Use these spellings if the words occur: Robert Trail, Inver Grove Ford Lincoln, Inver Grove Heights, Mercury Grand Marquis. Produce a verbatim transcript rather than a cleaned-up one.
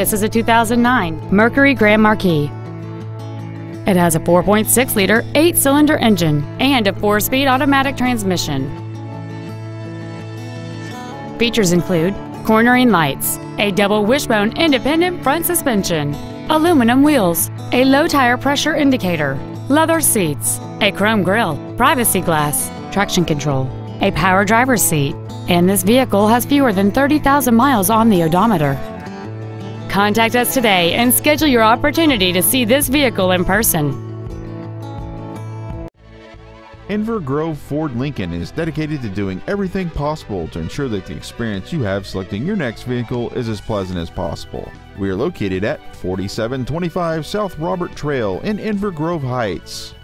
This is a two thousand nine Mercury Grand Marquis. It has a four point six liter eight cylinder engine and a four speed automatic transmission. Features include cornering lights, a double wishbone independent front suspension, aluminum wheels, a low tire pressure indicator, leather seats, a chrome grille, privacy glass, traction control, a power driver's seat, and this vehicle has fewer than thirty thousand miles on the odometer. Contact us today and schedule your opportunity to see this vehicle in person. Inver Grove Ford Lincoln is dedicated to doing everything possible to ensure that the experience you have selecting your next vehicle is as pleasant as possible. We are located at forty-seven twenty-five South Robert Trail in Inver Grove Heights.